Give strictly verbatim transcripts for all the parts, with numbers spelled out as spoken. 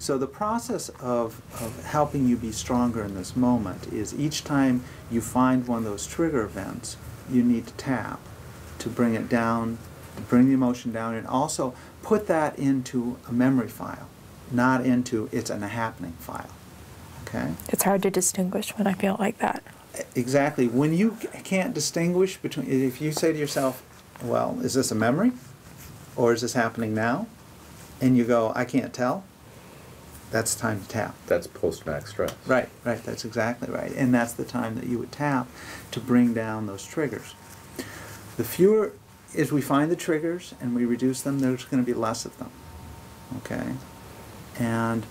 So the process of, of helping you be stronger in this moment is each time you find one of those trigger events, you need to tap to bring it down, to bring the emotion down, and also put that into a memory file, not into it's an happening file. Okay? It's hard to distinguish when I feel like that. Exactly. When you can't distinguish between, if you say to yourself, well, is this a memory or is this happening now? And you go, I can't tell. That's time to tap. That's post-traumatic stress. Right, right, that's exactly right. And that's the time that you would tap to bring down those triggers. The fewer, as we find the triggers and we reduce them, there's going to be less of them, okay? And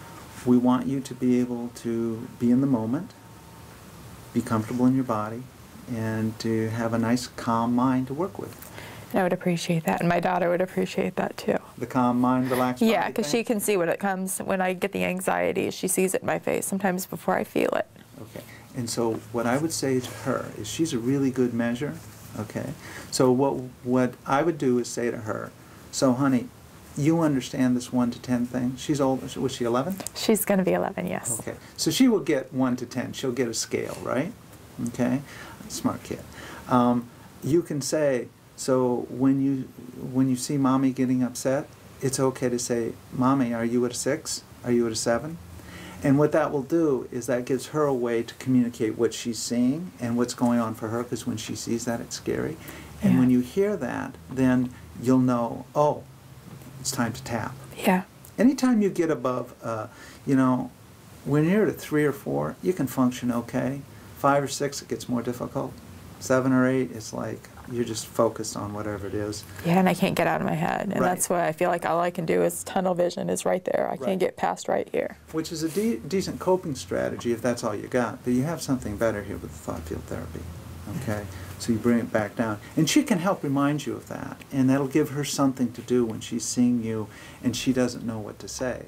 we want you to be able to be in the moment, be comfortable in your body, and to have a nice, calm mind to work with. I would appreciate that, and my daughter would appreciate that too. The calm mind, relaxed body. Yeah, because she can see when it comes, when I get the anxiety, she sees it in my face, sometimes before I feel it. Okay, and so what I would say to her is she's a really good measure, okay? So what, what I would do is say to her, so honey, you understand this one to ten thing? She's old, was she eleven? She's going to be eleven, yes. Okay, so she will get one to ten, she'll get a scale, right? Okay, smart kid. Um, you can say, so when you when you see mommy getting upset, it's okay to say, mommy, are you at a six? Are you at a seven? And what that will do is that gives her a way to communicate what she's seeing and what's going on for her, because when she sees that, it's scary. And yeah. When you hear that, then you'll know, oh, it's time to tap. Yeah. Anytime you get above, uh, you know, when you're at a three or four, you can function okay. Five or six, it gets more difficult. Seven or eight, it's like, you're just focused on whatever it is. Yeah, and I can't get out of my head. And right. That's why I feel like all I can do is tunnel vision is right there. I right. can't get past right here. Which is a de decent coping strategy if that's all you got. But you have something better here with the thought field therapy. Okay? So you bring it back down. And she can help remind you of that. And that'll give her something to do when she's seeing you and she doesn't know what to say.